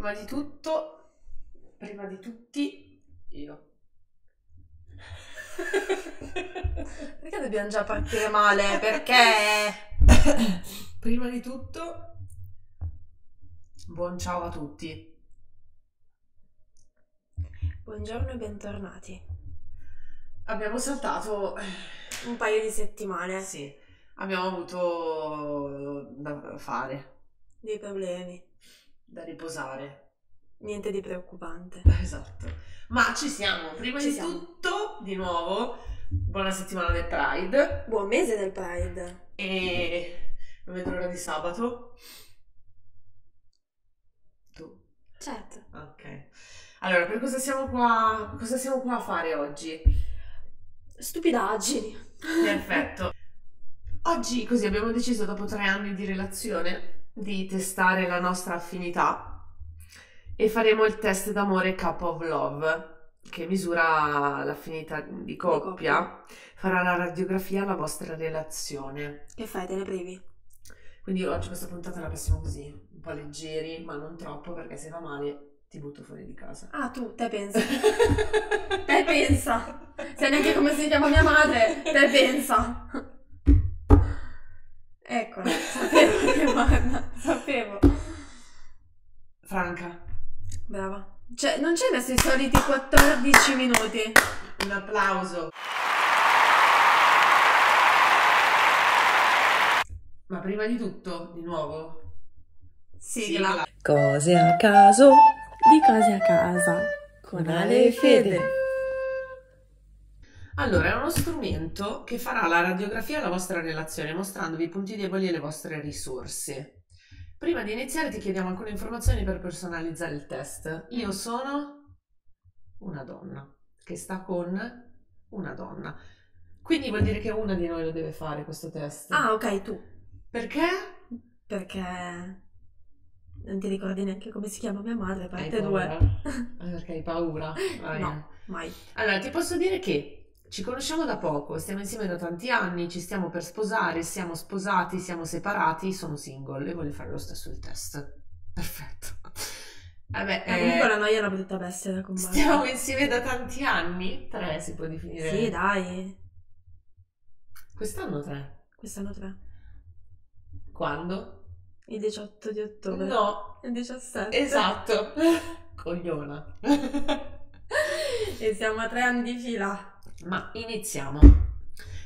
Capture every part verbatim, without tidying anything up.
Prima di tutto, prima di tutti, io. Perché dobbiamo già partire male? Perché? Prima di tutto, buon ciao a tutti. Buongiorno e bentornati. Abbiamo saltato un paio di settimane. Sì, abbiamo avuto da fare. Dei problemi. Da riposare. Niente di preoccupante. Esatto. Ma ci siamo. Prima ci di siamo. tutto, di nuovo, buona settimana del Pride. Buon mese del Pride. E non vedo l'ora di sabato. Tu? Certo. Ok. Allora, per cosa siamo qua, cosa siamo qua a fare oggi? Stupidaggini. Perfetto. Oggi così abbiamo deciso, dopo tre anni di relazione, di testare la nostra affinità e faremo il test d'amore Cup of Love, che misura l'affinità di coppia. Farà la radiografia alla vostra relazione. Che fai? Te ne privi? Quindi oggi questa puntata la passiamo così, un po' leggeri, ma non troppo, perché se va male ti butto fuori di casa. Ah, tu, te pensa. te pensa. Sai neanche come si chiama mia madre. Te pensa. Eccola, sapevo che guarda, sapevo. Franca. Brava. Cioè, non ci hai messo i soliti quattordici minuti. Un applauso. Ma prima di tutto, di nuovo, sigla. Cose a caso. Di cose a casa con Ale e Fede. Allora, è uno strumento che farà la radiografia alla vostra relazione, mostrandovi i punti deboli e le vostre risorse. Prima di iniziare ti chiediamo alcune informazioni per personalizzare il test. Io sono una donna che sta con una donna, quindi vuol dire che una di noi lo deve fare questo test. Ah, ok, tu. Perché? Perché... non ti ricordi neanche come si chiama mia madre, parte due. Perché hai paura? Vai. No, mai. Allora, ti posso dire che ci conosciamo da poco, stiamo insieme da tanti anni, ci stiamo per sposare, siamo sposati, siamo separati, sono single e voglio fare lo stesso il test. Perfetto. Vabbè, eh, comunque la noia è una brutta bestia da combattere. Stiamo insieme da tanti anni, tre si può definire. Sì, dai. Quest'anno tre? Quest'anno tre. Quando? Il diciotto di ottobre. No. Il diciassette. Esatto. Cogliona. E siamo a tre anni di fila. Ma iniziamo.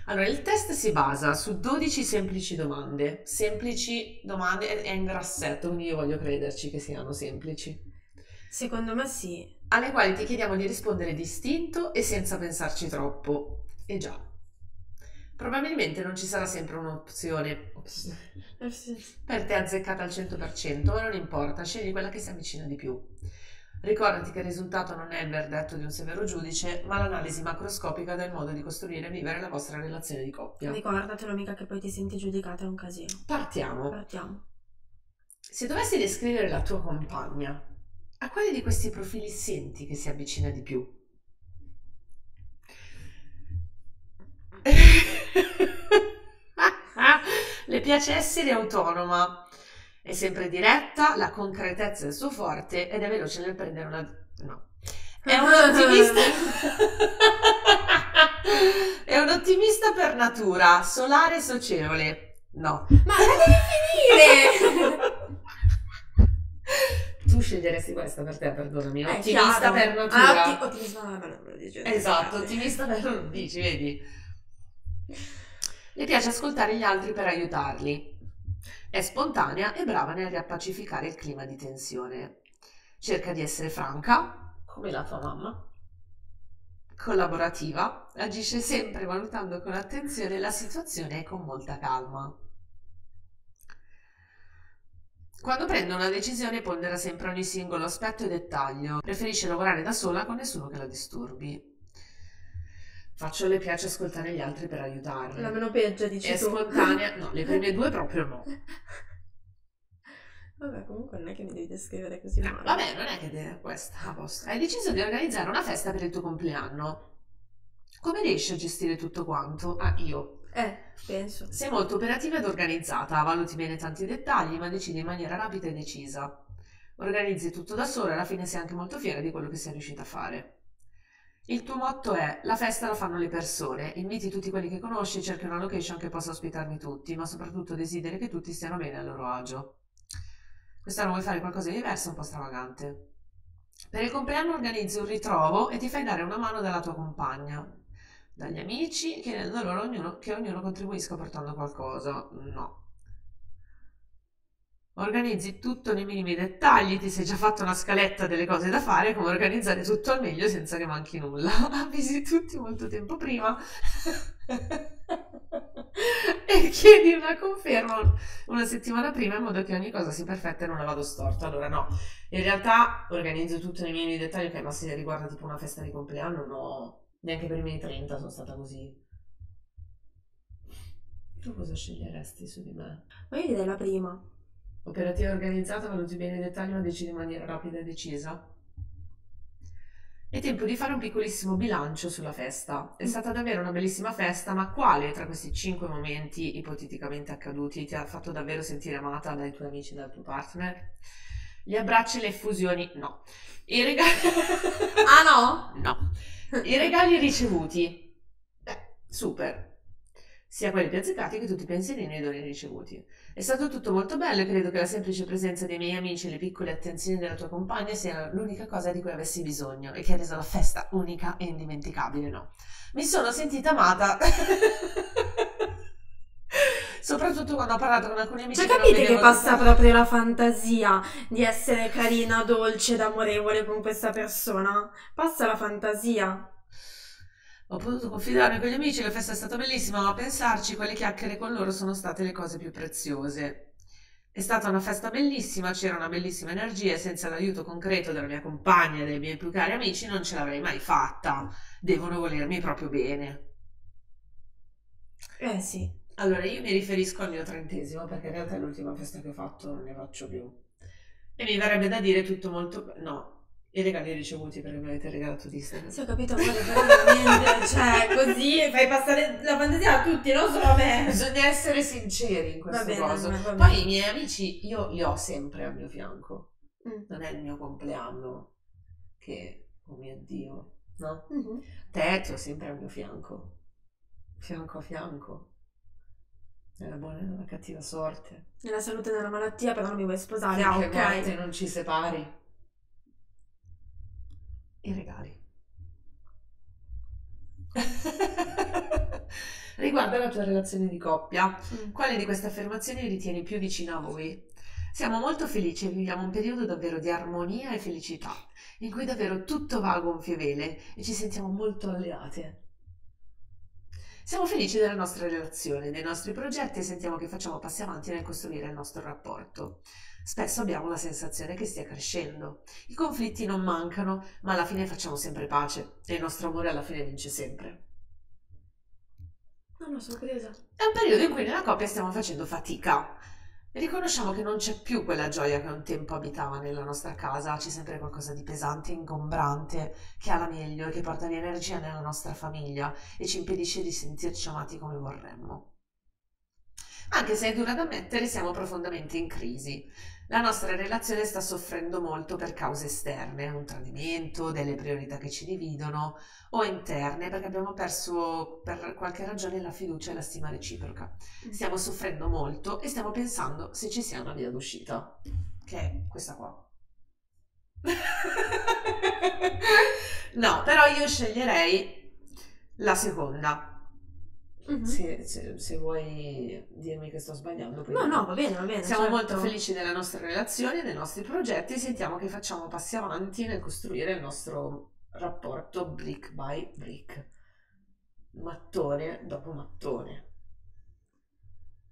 Allora, il test si basa su dodici semplici domande. Semplici domande è in grassetto, quindi io voglio crederci che siano semplici. Secondo me sì. Alle quali ti chiediamo di rispondere distinto e senza pensarci troppo. E già. Probabilmente non ci sarà sempre un'opzione per te azzeccata al cento per cento, ma non importa, scegli quella che si avvicina di più. Ricordati che il risultato non è il verdetto di un severo giudice, ma l'analisi macroscopica del modo di costruire e vivere la vostra relazione di coppia. Ricordatelo, mica che poi ti senti giudicata, è un casino. Partiamo. Partiamo. Se dovessi descrivere la tua compagna, a quale di questi profili senti che si avvicina di più? Le piace essere autonoma, è sempre diretta, la concretezza è il suo forte ed è veloce nel prendere una... no. È un ottimista... è un ottimista per natura, solare e socievole. No. Ma la devi finire! Tu sceglieresti questa per te, perdonami. È ottimista per natura. Ah, ottimista, ma non me lo dici. Esatto, ottimista per... non lo dici, vedi? Le piace ascoltare gli altri per aiutarli, è spontanea e brava nel riappacificare il clima di tensione, cerca di essere franca, come la tua mamma, collaborativa, agisce sempre valutando con attenzione la situazione e con molta calma. Quando prende una decisione pondera sempre ogni singolo aspetto e dettaglio, preferisce lavorare da sola con nessuno che la disturbi. Faccio le piace ascoltare gli altri per aiutarli. La meno peggio, dici tu. È spontanea. No, le prime due proprio no. Vabbè, comunque non è che mi devi descrivere così male. No, vabbè, non è che è questa a posto. Hai deciso di organizzare una festa per il tuo compleanno. Come riesci a gestire tutto quanto? Ah, io. Eh, penso. Sei molto operativa ed organizzata, valuti bene tanti dettagli, ma decidi in maniera rapida e decisa. Organizzi tutto da sola e alla fine sei anche molto fiera di quello che sei riuscita a fare. Il tuo motto è: la festa la fanno le persone, inviti tutti quelli che conosci, cerchi una location che possa ospitarmi tutti, ma soprattutto desideri che tutti stiano bene al loro agio. Quest'anno vuoi fare qualcosa di diverso, un po' stravagante. Per il compleanno organizzi un ritrovo e ti fai dare una mano dalla tua compagna, dagli amici, chiedendo loro ognuno, che ognuno contribuisca portando qualcosa. No. Organizzi tutto nei minimi dettagli, ti sei già fatto una scaletta delle cose da fare, come organizzare tutto al meglio senza che manchi nulla. Avvisi tutti molto tempo prima e chiedi una conferma una settimana prima in modo che ogni cosa sia perfetta e non la vado storta. Allora no, in realtà organizzo tutto nei minimi dettagli, ok, ma se riguarda tipo una festa di compleanno, no, neanche per i miei trenta sono stata così. Tu cosa sceglieresti su di me? Ma io direi la prima. Operativa organizzata, valuti bene i dettagli ma decidi in maniera rapida e decisa. È tempo di fare un piccolissimo bilancio sulla festa. È stata davvero una bellissima festa, ma quale tra questi cinque momenti ipoteticamente accaduti ti ha fatto davvero sentire amata dai tuoi amici e dal tuo partner? Gli abbracci e le effusioni? No. I regali... ah no? No. I regali ricevuti? Beh, super. Sia quelli piazzicati che tutti i pensierini e i doni ricevuti. È stato tutto molto bello e credo che la semplice presenza dei miei amici e le piccole attenzioni della tua compagna siano l'unica cosa di cui avessi bisogno e che ha reso la festa unica e indimenticabile, no? Mi sono sentita amata, soprattutto quando ho parlato con alcuni amici. Cioè, che capite che passa proprio la fantasia di essere carina, dolce ed amorevole con questa persona? Passa la fantasia. Ho potuto confidarmi con gli amici, la festa è stata bellissima, ma a pensarci quelle chiacchiere con loro sono state le cose più preziose. È stata una festa bellissima, c'era una bellissima energia e senza l'aiuto concreto della mia compagna e dei miei più cari amici non ce l'avrei mai fatta. Devono volermi proprio bene. Eh sì. Allora, io mi riferisco al mio trentesimo, perché in realtà è l'ultima festa che ho fatto, non ne faccio più. E mi verrebbe da dire tutto molto... no. I regali ricevuti, perché mi avete regalato Disney. Sì, ho capito, amore, però niente, cioè, così fai passare la fantasia a tutti, non solo a me. Bisogna essere sinceri in questo bene, caso. Bene, Poi i miei amici io li ho sempre al mio fianco. Mm. Non è il mio compleanno che, oh mio Dio, no? Mm-hmm. Te, tu sempre al mio fianco. Fianco a fianco. Nella buona e nella cattiva sorte. Nella salute e nella malattia, però non mi vuoi sposare. Ah, ok. Morte non ci separi. I regali. Riguardo alla tua relazione di coppia, mm. quale di queste affermazioni ritieni più vicina a voi? Siamo molto felici e viviamo un periodo davvero di armonia e felicità, in cui davvero tutto va a gonfie vele e ci sentiamo molto alleate. Siamo felici della nostra relazione, dei nostri progetti e sentiamo che facciamo passi avanti nel costruire il nostro rapporto. Spesso abbiamo la sensazione che stia crescendo. I conflitti non mancano, ma alla fine facciamo sempre pace e il nostro amore alla fine vince sempre. Non lo so, presa. È un periodo in cui nella coppia stiamo facendo fatica. Riconosciamo che non c'è più quella gioia che un tempo abitava nella nostra casa, c'è sempre qualcosa di pesante, ingombrante, che ha la meglio e che porta via energia nella nostra famiglia e ci impedisce di sentirci amati come vorremmo. Anche se è dura da ammettere, siamo profondamente in crisi. La nostra relazione sta soffrendo molto per cause esterne, un tradimento, delle priorità che ci dividono, o interne perché abbiamo perso per qualche ragione la fiducia e la stima reciproca. Stiamo soffrendo molto e stiamo pensando se ci sia una via d'uscita, che è questa qua. No, però io sceglierei la seconda. Mm-hmm. se, se, se vuoi dirmi che sto sbagliando, poi no, no, va bene, va bene. Siamo certo. molto felici della nostra relazione, dei nostri progetti, sentiamo che facciamo passi avanti nel costruire il nostro rapporto brick by brick, mattone dopo mattone.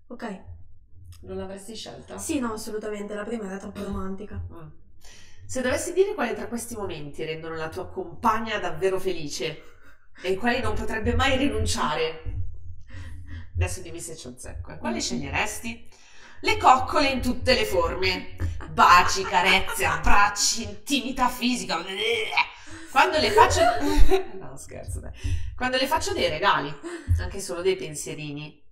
Ok, non l'avresti scelta? Sì, no, assolutamente, la prima era troppo romantica. Mm. Se dovessi dire quali tra questi momenti rendono la tua compagna davvero felice e ai quali non potrebbe mai rinunciare, adesso dimmi se c'è un secco. Quale sceglieresti? Le coccole in tutte le forme. Baci, carezze, abbracci, intimità fisica. Quando le faccio... no, scherzo, dai. Quando le faccio dei regali, anche solo dei pensierini.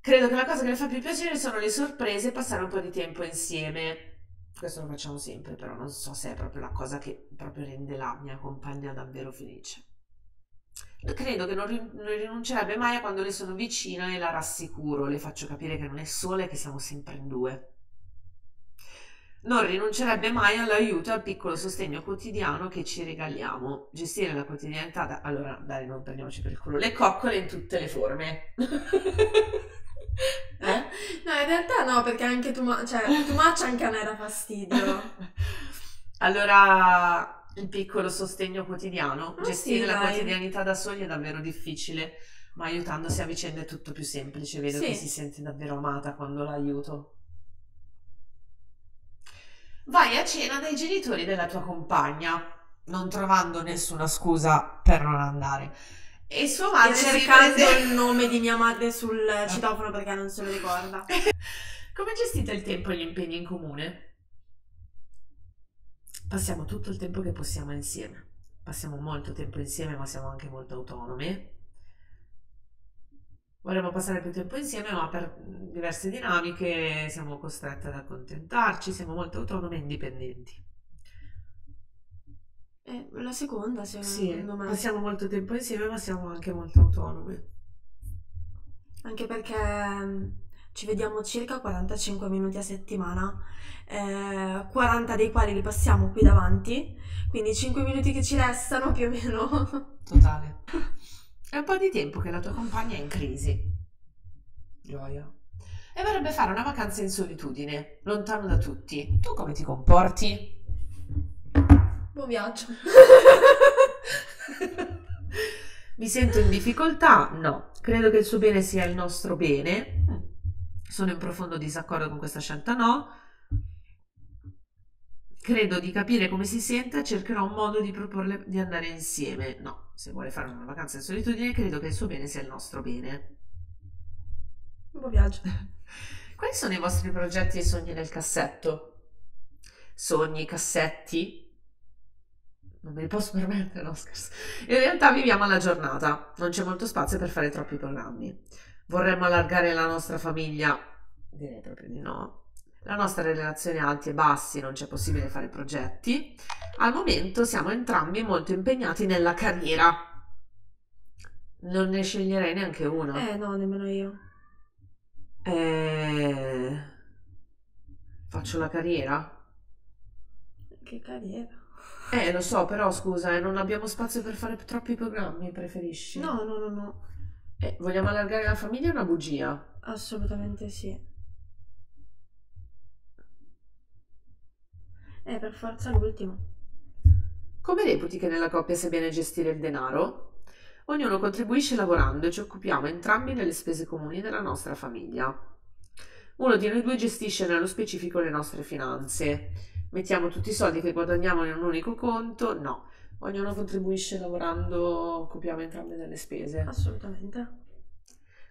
Credo che la cosa che le fa più piacere sono le sorprese e passare un po' di tempo insieme. Questo lo facciamo sempre, però non so se è proprio la cosa che proprio rende la mia compagna davvero felice. Credo che non rinuncerebbe mai a quando le sono vicina e la rassicuro, le faccio capire che non è sola e che siamo sempre in due. Non rinuncerebbe mai all'aiuto e al piccolo sostegno quotidiano che ci regaliamo. Gestire la quotidianità da... Allora, dai, non prendiamoci per il culo. Le coccole in tutte le forme. Eh? No, in realtà no, perché anche tu, cioè, tu maccia anche a me da fastidio. Allora, il piccolo sostegno quotidiano. Ah, gestire sì, la dai. quotidianità da soli è davvero difficile, ma aiutandosi a vicenda è tutto più semplice. Vedo sì. che si sente davvero amata quando l'aiuto. Vai a cena dai genitori della tua compagna, non trovando nessuna scusa per non andare. E sua madre cercando riprende... il nome di mia madre sul citofono perché non se lo ricorda. Come gestite il tempo e gli impegni in comune? Passiamo tutto il tempo che possiamo insieme. Passiamo molto tempo insieme, ma siamo anche molto autonome. Vorremmo passare più tempo insieme, ma per diverse dinamiche siamo costrette ad accontentarci, siamo molto autonome e indipendenti. Eh, la seconda, secondo sì, me. Passiamo molto tempo insieme, ma siamo anche molto autonome. Anche perché ci vediamo circa quarantacinque minuti a settimana, eh, quaranta dei quali li passiamo qui davanti, quindi cinque minuti che ci restano più o meno. Totale. È un po' di tempo che la tua compagna è in crisi. Gioia. E vorrebbe fare una vacanza in solitudine, lontano da tutti. Tu come ti comporti? Buon viaggio. Mi sento in difficoltà? No. Credo che il suo bene sia il nostro bene. Sono in profondo disaccordo con questa scelta, no. Credo di capire come si sente e cercherò un modo di proporle di andare insieme. No, se vuole fare una vacanza in solitudine, credo che il suo bene sia il nostro bene. Buon viaggio. Quali sono i vostri progetti e sogni nel cassetto? Sogni, cassetti? Non me li posso permettere, no scherzo. In realtà viviamo alla giornata, non c'è molto spazio per fare troppi programmi. Vorremmo allargare la nostra famiglia? Direi proprio di no. La nostra relazione alti e bassi, non c'è possibile fare progetti. Al momento siamo entrambi molto impegnati nella carriera. Non ne sceglierei neanche una. Eh no, nemmeno io. Eh... Faccio la carriera? Che carriera? Eh, lo so, però scusa, eh, non abbiamo spazio per fare troppi programmi, preferisci? No, no, no, no. Eh, vogliamo allargare la famiglia, è una bugia? Assolutamente sì. Eh, per forza l'ultimo. Come reputi che nella coppia sia bene gestire il denaro? Ognuno contribuisce lavorando e ci occupiamo entrambi delle spese comuni della nostra famiglia. Uno di noi due gestisce nello specifico le nostre finanze. Mettiamo tutti i soldi che guadagniamo in un unico conto? No. Ognuno contribuisce lavorando, occupiamo entrambi delle spese. Assolutamente.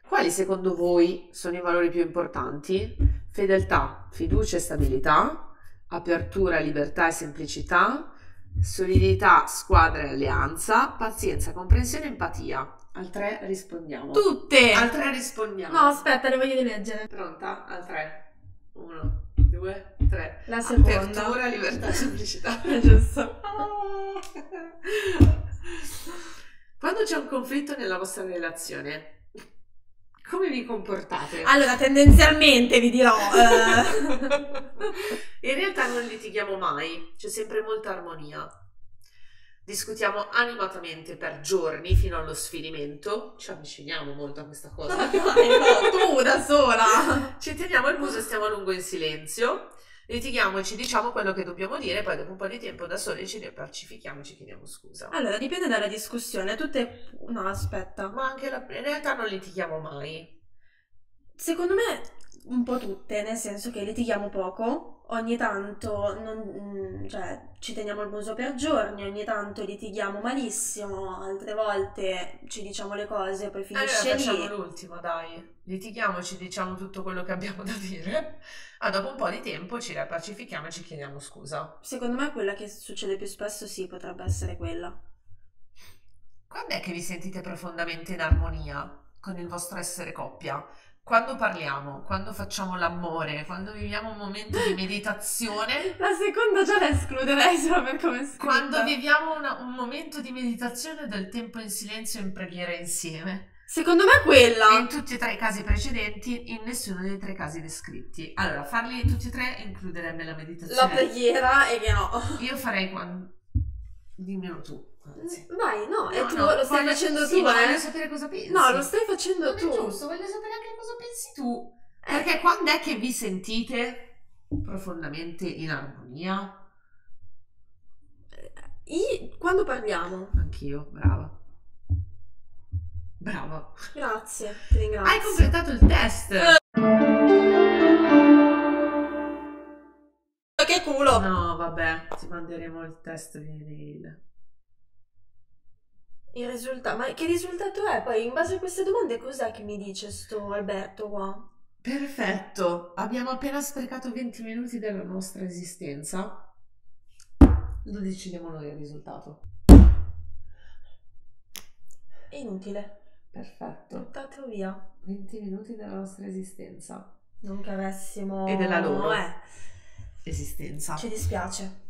Quali secondo voi sono i valori più importanti? Fedeltà, fiducia e stabilità. Apertura, libertà e semplicità, solidità, squadra e alleanza, pazienza, comprensione e empatia. Al tre rispondiamo. Tutte! Al tre rispondiamo. No, aspetta, le voglio leggere. Pronta? Al tre. Uno, due, tre. La seconda. Apertura, libertà e semplicità. È giusto. Quando c'è un conflitto nella vostra relazione, come vi comportate? Allora, tendenzialmente vi dirò... Eh... In realtà non litighiamo mai, c'è sempre molta armonia. Discutiamo animatamente per giorni fino allo sfinimento. Ci avviciniamo molto a questa cosa. No, no, tu da sola! Ci teniamo il muso e stiamo a lungo in silenzio. Litighiamo e ci diciamo quello che dobbiamo dire, poi dopo un po' di tempo da soli ci riappacifichiamo e ci chiediamo scusa. Allora, dipende dalla discussione, tutte... No, aspetta. Ma anche la... in realtà non litighiamo mai. Secondo me un po' tutte, nel senso che litighiamo poco, ogni tanto non... cioè, ci teniamo il muso per giorni, ogni tanto litighiamo malissimo, altre volte ci diciamo le cose e poi finisce allora, lì. Allora facciamo l'ultimo, dai. Litighiamo, ci diciamo tutto quello che abbiamo da dire, ah, dopo un po' di tempo ci riappacifichiamo e ci chiediamo scusa. Secondo me quella che succede più spesso sì, potrebbe essere quella. Quando è che vi sentite profondamente in armonia con il vostro essere coppia? quando parliamo, quando facciamo l'amore, quando viviamo un momento di meditazione... La seconda già la escluderei solo per come scritta. Quando viviamo una, un momento di meditazione del tempo in silenzio e in preghiera insieme. Secondo me quella. In tutti e tre i casi precedenti, in nessuno dei tre casi descritti. Allora, farli tutti e tre includerebbe la meditazione. La preghiera e che no. Io farei quando... Dimmelo tu. Anzi. Vai, no, è no, tu, no, lo stai facendo sì, tu, eh? Voglio sapere cosa pensi. No, lo stai facendo non tu. È giusto, voglio sapere anche cosa pensi tu. Perché eh. quando è che vi sentite profondamente in armonia? Io, quando parliamo. Anch'io, brava. Brava. Grazie, ti ringrazio. Hai completato il test. Eh. Che culo. No, vabbè, ti manderemo il test via mail. Il risultato, ma che risultato è? Poi in base a queste domande cos'è che mi dice sto Alberto qua? Perfetto, abbiamo appena sprecato venti minuti della nostra esistenza. Lo decidiamo noi il risultato. È inutile. Perfetto. Buttatelo via. venti minuti della nostra esistenza. Non che avessimo... E della loro eh. esistenza. Ci dispiace.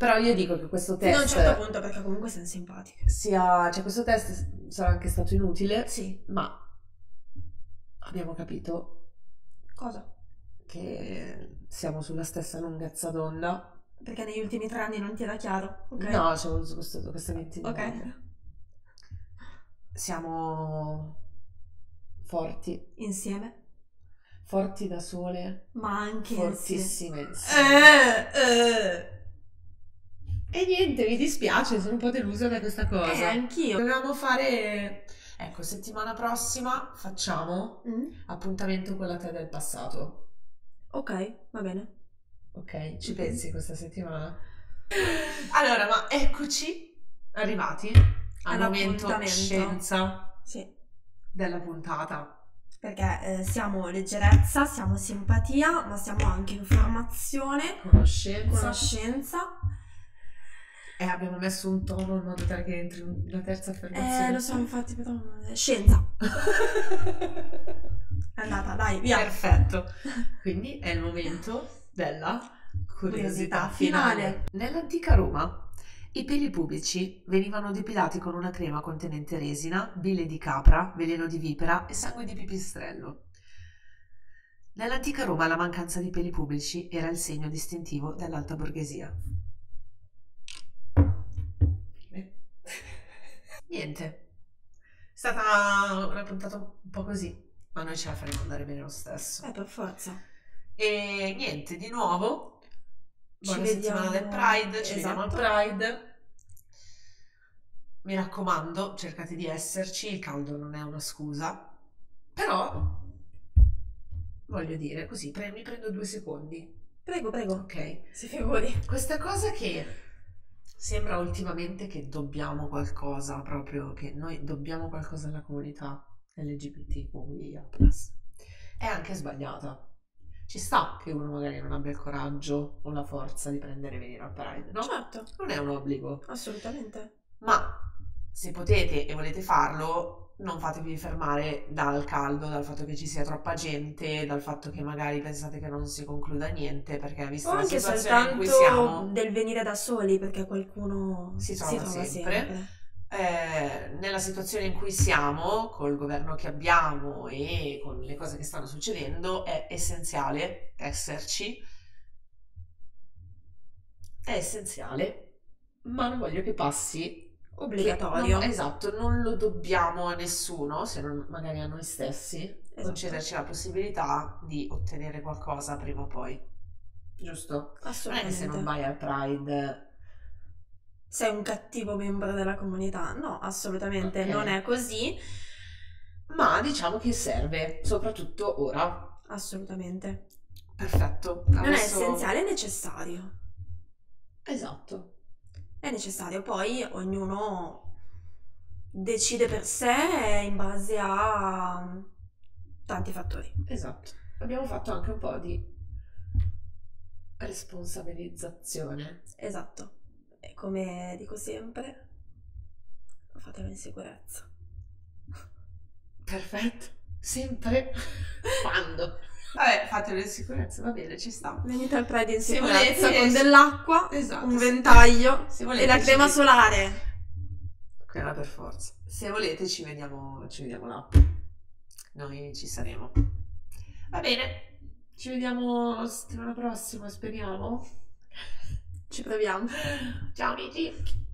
Però io dico che questo test... Fino a un certo punto, perché comunque sono simpatiche. Sia, cioè questo test sarà anche stato inutile. Sì. Ma abbiamo capito... Cosa? Che siamo sulla stessa lunghezza d'onda. Perché negli ultimi tre anni non ti era chiaro, ok? No, c'è questo, questa ventina. Ok. Siamo forti. Insieme. Forti da sole. Ma anche fortissime insieme. Eh, eh. E niente, mi dispiace, sono un po' delusa da questa cosa. Eh, anch'io. Dovevamo fare... Ecco, settimana prossima facciamo mm. appuntamento con la te del passato. Ok, va bene. Ok, ci mm. pensi questa settimana? Allora, ma eccoci arrivati al momento scienza sì. della puntata. Perché eh, siamo leggerezza, siamo simpatia, ma siamo anche informazione, conoscenza, conoscenza. Eh, abbiamo messo un tono in modo tale che entri una terza affermazione. Eh, lo so, infatti, però... Scienza! È andata, dai, via! Perfetto! Quindi è il momento della curiosità, curiosità finale. finale. Nell'antica Roma, i peli pubici venivano depilati con una crema contenente resina, bile di capra, veleno di vipera e sangue di pipistrello. Nell'antica Roma la mancanza di peli pubici era il segno distintivo dell'alta borghesia. Niente, è stata una puntata un po' così, ma noi ce la faremo andare bene lo stesso. Eh, per forza. E niente, di nuovo, buona ci settimana vediamo... del Pride, ci esatto. vediamo al Pride. Mi raccomando, cercate di esserci, il caldo non è una scusa, però voglio dire così, pre mi prendo due secondi. Prego, prego. Ok. Si figuri. Questa cosa che... Sembra ultimamente che dobbiamo qualcosa, proprio che noi dobbiamo qualcosa alla comunità L G B T Q I A plus. È anche sbagliata. Ci sta che uno magari non abbia il coraggio o la forza di prendere e venire al Pride, no? Certo. Non è un obbligo. Assolutamente. Ma se potete e volete farlo, non fatevi fermare dal caldo, dal fatto che ci sia troppa gente, dal fatto che magari pensate che non si concluda niente, perché vista la situazione in cui siamo, del venire da soli, perché qualcuno si trova, si trova sempre, sempre. Eh, nella situazione in cui siamo, col governo che abbiamo e con le cose che stanno succedendo, è essenziale esserci, è essenziale, ma non voglio che passi obbligatorio. Non, esatto, non lo dobbiamo a nessuno, se non magari a noi stessi, esatto. concederci la possibilità di ottenere qualcosa prima o poi, giusto? Assolutamente. Non è che se non vai al Pride sei un cattivo membro della comunità, no, assolutamente okay. non è così, ma diciamo che serve, soprattutto ora. Assolutamente. Perfetto. Adesso... Non è essenziale, è necessario. Esatto. È necessario, poi ognuno decide per sé in base a tanti fattori. Esatto, abbiamo fatto anche un po' di responsabilizzazione. Esatto, e come dico sempre, fatelo in sicurezza. Perfetto. sempre quando. Vabbè, fatelo in sicurezza, va bene, ci sta. Venite al Pride in sicurezza, volete, con dell'acqua, esatto, un ventaglio se volete, e la crema ci... solare. Quella per forza. Se volete ci vediamo, ci vediamo là. Noi ci saremo. Va bene, ci vediamo settimana prossima, speriamo. Ci proviamo. Ciao amici.